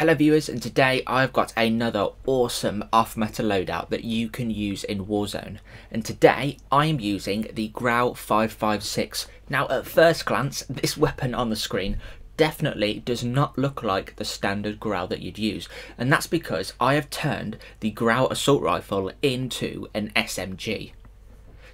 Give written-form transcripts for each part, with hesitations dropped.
Hello viewers, and today I've got another awesome off-meta loadout that you can use in Warzone, and today I'm using the Grau 556. Now at first glance, this weapon on the screen definitely does not look like the standard Grau that you'd use, and that's because I have turned the Grau Assault Rifle into an SMG.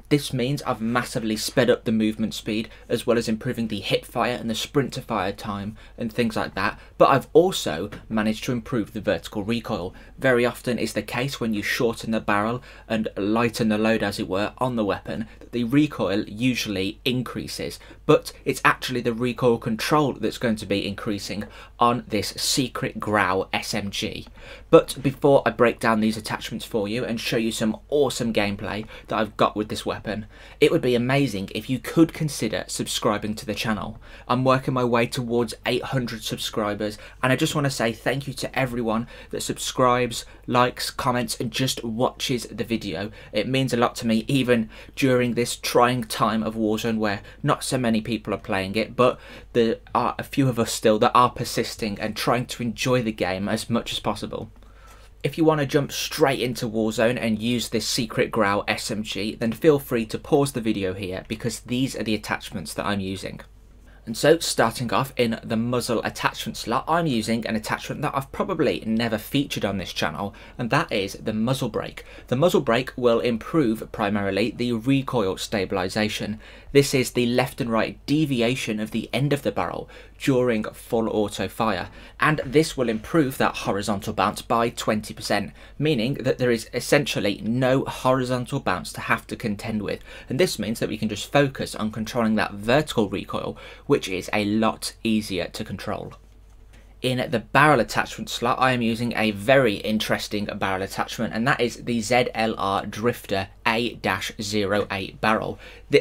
This means I've massively sped up the movement speed, as well as improving the hip fire and the sprint to fire time and things like that, but I've also managed to improve the vertical recoil. Very often it's the case when you shorten the barrel and lighten the load, as it were, on the weapon, that the recoil usually increases, but it's actually the recoil control that's going to be increasing on this secret Grau SMG. But before I break down these attachments for you and show you some awesome gameplay that I've got with this weapon, it would be amazing if you could consider subscribing to the channel. I'm working my way towards 800 subscribers, and I just want to say thank you to everyone that subscribes, likes, comments, and just watches the video. It means a lot to me, even during this trying time of Warzone where not so many people are playing it, but there are a few of us still that are persisting and trying to enjoy the game as much as possible. If you want to jump straight into Warzone and use this secret Grau SMG, then feel free to pause the video here, because these are the attachments that I'm using. And so, starting off in the muzzle attachment slot, I'm using an attachment that I've probably never featured on this channel, and that is the muzzle brake. The muzzle brake will improve primarily the recoil stabilization. This is the left and right deviation of the end of the barrel during full auto fire, and this will improve that horizontal bounce by 20%, meaning that there is essentially no horizontal bounce to have to contend with, and this means that we can just focus on controlling that vertical recoil, which is a lot easier to control. In the barrel attachment slot, I am using a very interesting barrel attachment, and that is the ZLR Drifter A-08 barrel.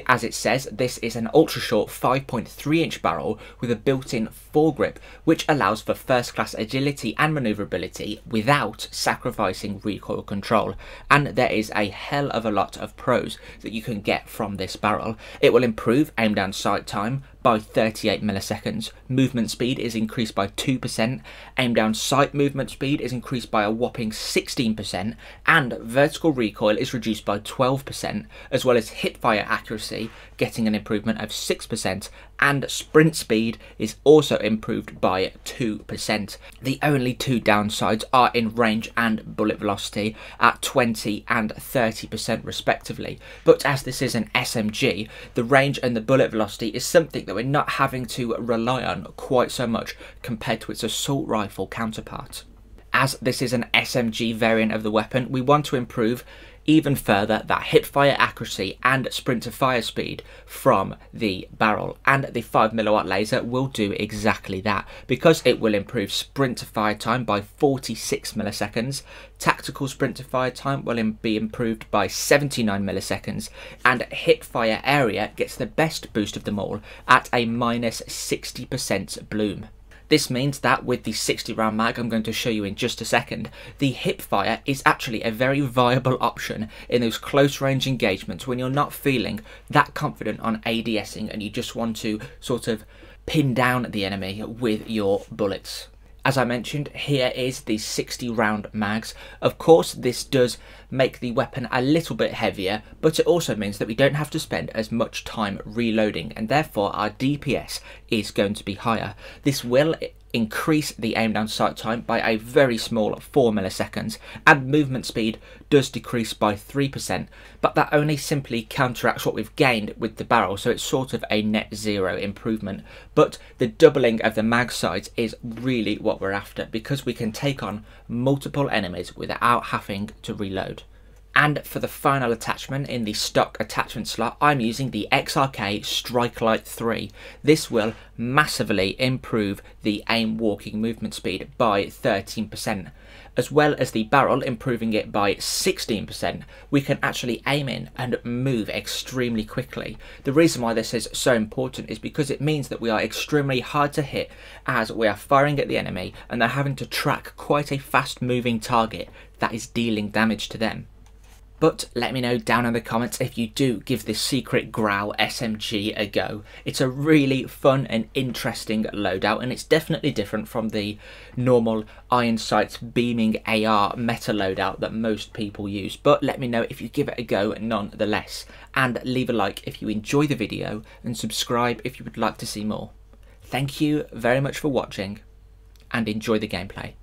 As it says, this is an ultra short 5.3 inch barrel with a built-in foregrip, which allows for first-class agility and maneuverability without sacrificing recoil control. And there is a hell of a lot of pros that you can get from this barrel. It will improve aim down sight time by 38 milliseconds, movement speed is increased by 2%, aim down sight movement speed is increased by a whopping 16%, and vertical recoil is reduced by 12%, as well as hip fire accuracy getting an improvement of 6%, and sprint speed is also improved by 2%. The only two downsides are in range and bullet velocity at 20 and 30% respectively, but as this is an SMG, the range and the bullet velocity is something that we're not having to rely on quite so much compared to its assault rifle counterpart. As this is an SMG variant of the weapon, we want to improve even further that hip fire accuracy and sprint to fire speed from the barrel, and the 5mm laser will do exactly that, because it will improve sprint to fire time by 46 milliseconds, tactical sprint to fire time will be improved by 79 milliseconds, and hip fire area gets the best boost of them all at a minus 60% bloom. This means that with the 60 round mag I'm going to show you in just a second, the hip fire is actually a very viable option in those close range engagements when you're not feeling that confident on ADSing and you just want to sort of pin down the enemy with your bullets. As I mentioned, here is the 60 round mags. Of course, this does make the weapon a little bit heavier, but it also means that we don't have to spend as much time reloading, and therefore our DPS is going to be higher. This will increase the aim down sight time by a very small 4 milliseconds, and movement speed does decrease by 3%, but that only simply counteracts what we've gained with the barrel, so it's sort of a net zero improvement. But the doubling of the mag size is really what we're after, because we can take on multiple enemies without having to reload. And for the final attachment in the stock attachment slot, I'm using the XRK Strike Light 3. This will massively improve the aim walking movement speed by 13%, as well as the barrel improving it by 16%. We can actually aim in and move extremely quickly. The reason why this is so important is because it means that we are extremely hard to hit, as we are firing at the enemy and they're having to track quite a fast moving target that is dealing damage to them. But let me know down in the comments if you do give this secret Grau SMG a go. It's a really fun and interesting loadout, and it's definitely different from the normal iron sights beaming AR meta loadout that most people use. But let me know if you give it a go nonetheless, and leave a like if you enjoy the video and subscribe if you would like to see more. Thank you very much for watching and enjoy the gameplay.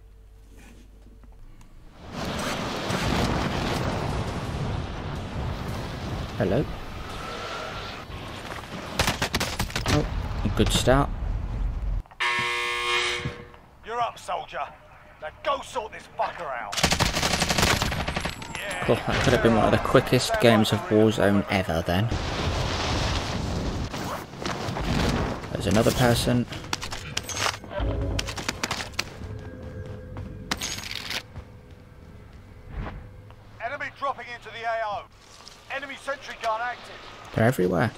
Hello. Oh, a good start. You're up, soldier. Now go sort this fucker out. Yeah. Cool, that could have been one of the quickest games of Warzone ever then. There's another person. Enemy dropping into the AO. Enemy sentry gun active. They're everywhere.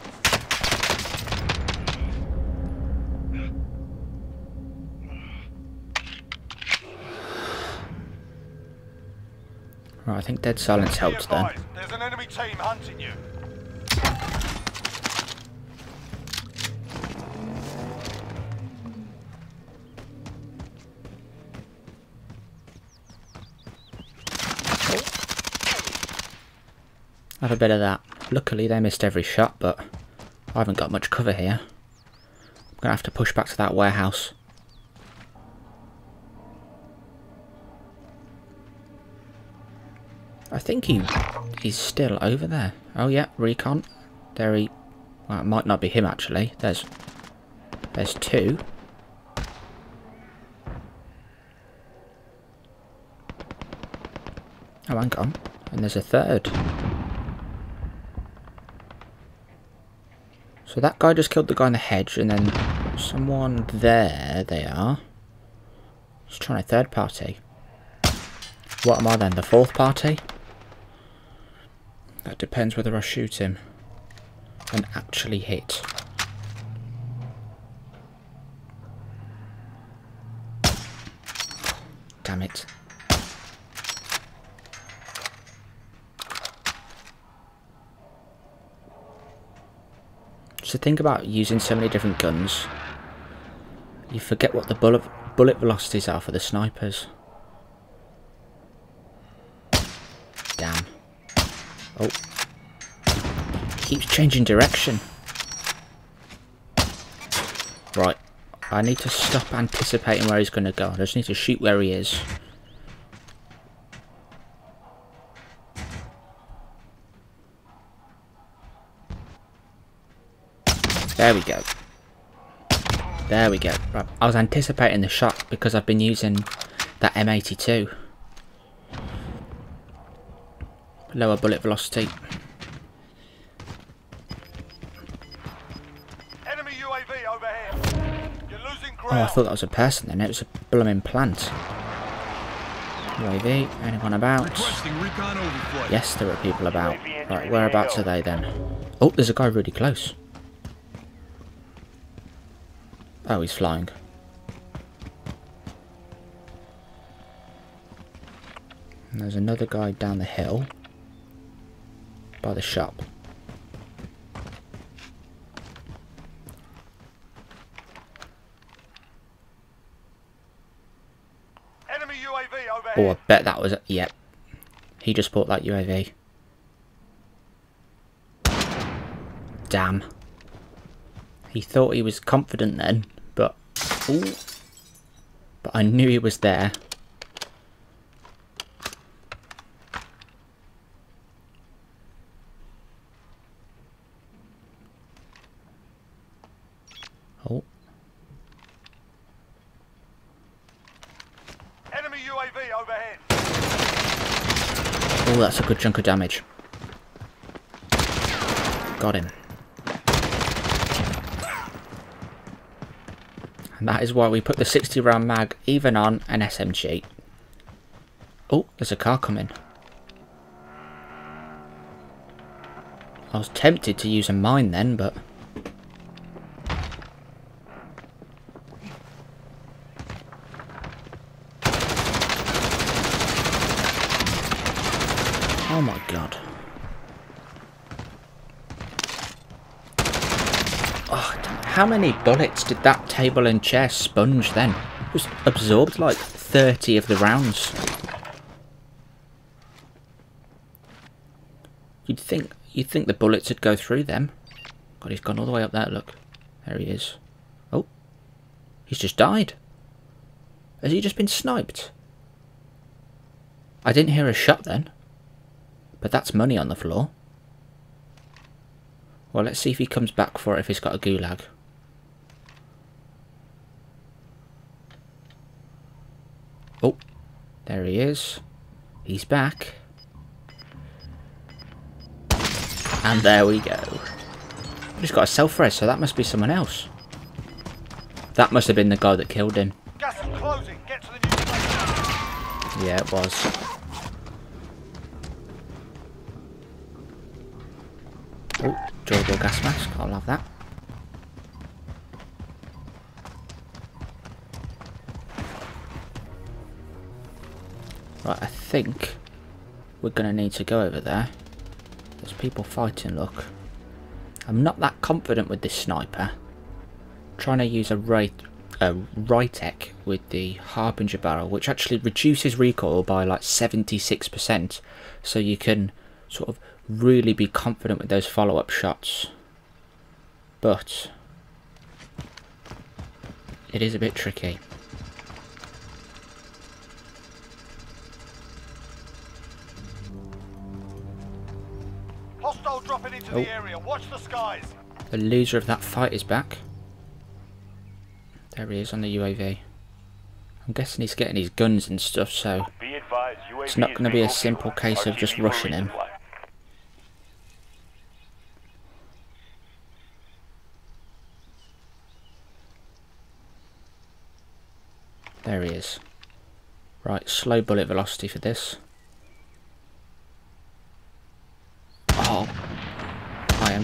Right, I think dead silence helps then. There's an enemy team hunting you. Have a bit of that. Luckily they missed every shot, but I haven't got much cover here. I'm gonna have to push back to that warehouse. I think he's still over there. Oh yeah, recon. There he... Well, it might not be him actually. There's two. Oh, hang on. And there's a third. So that guy just killed the guy in the hedge, and then someone there, they are. Just trying a third party. What am I then, the fourth party? That depends whether I shoot him and actually hit. Damn it. The thing about using so many different guns, you forget what the bullet velocities are for the snipers. Damn. Oh. Keeps changing direction. Right. I need to stop anticipating where he's going to go. I just need to shoot where he is. There we go. There we go. Right. I was anticipating the shot because I've been using that M82. Lower bullet velocity. Enemy UAV overhead. You're losing ground. Oh, I thought that was a person then. It was a blooming plant. UAV, anyone about? Yes, there are people about. Right, whereabouts are they then? Oh, there's a guy really close. Oh, he's flying. And there's another guy down the hill by the shop. Enemy UAV over here. Oh, I bet that was it. Yep. He just bought that UAV. Damn. He thought he was confident then. Ooh. But I knew he was there. Oh. Enemy UAV overhead. Oh, that's a good chunk of damage. Got him. And that is why we put the 60 round mag even on an SMG. Oh, there's a car coming. I was tempted to use a mine then, but... Oh my my god. Oh, how many bullets did that table and chair sponge then? Just absorbed like 30 of the rounds. You'd think the bullets would go through them. God, he's gone all the way up there, look. There he is. Oh. He's just died. Has he just been sniped? I didn't hear a shot then. But that's money on the floor. Well, let's see if he comes back for it, if he's got a gulag. Oh. There he is. He's back. And there we go. He's got a self-res, so that must be someone else. That must have been the guy that killed him. Gas is closing. Get to the new place. Yeah, it was. Oh, durable gas mask. I'll have that. Right, I think we're going to need to go over there. There's people fighting, look. I'm not that confident with this sniper. I'm trying to use a Rytec with the Harbinger barrel, which actually reduces recoil by like 76%, so you can sort of really be confident with those follow-up shots. But it is a bit tricky. Dropping into the area. Watch the skies. The loser of that fight is back. There he is on the UAV. I'm guessing he's getting his guns and stuff, so advised, it's not going to be a simple case of just rushing him. There he is. Right, slow bullet velocity for this.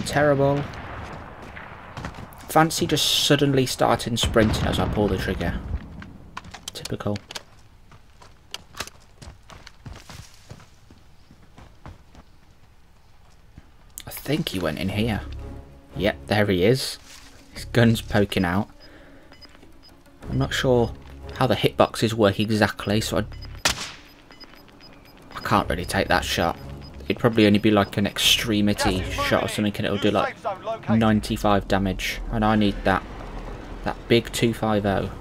Terrible. Fancy just suddenly starting sprinting as I pull the trigger. Typical. I think he went in here. Yep, there he is. His gun's poking out. I'm not sure how the hitboxes work exactly, so I can't really take that shot. It'd probably only be like an extremity shot or something, and it'll do like 95 damage, and I need that big 250.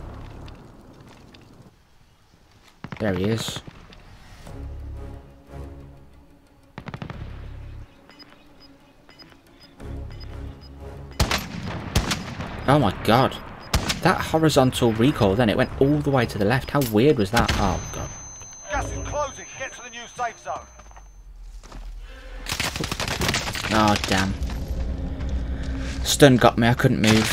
There he is. Oh my god, that horizontal recoil then, it went all the way to the left. How weird was that? Oh god. Gas is closing. Get to the new safe zone. Oh damn. Stun got me, I couldn't move.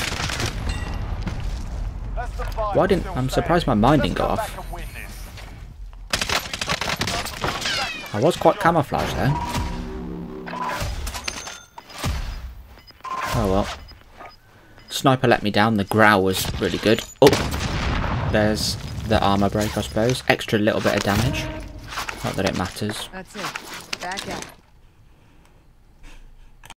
Why didn't... I'm surprised my mine didn't go off. I was quite camouflaged there. Oh well. Sniper let me down, the Grau was really good. Oh! There's the armour break, I suppose. Extra little bit of damage. Not that it matters. That's it. Back out.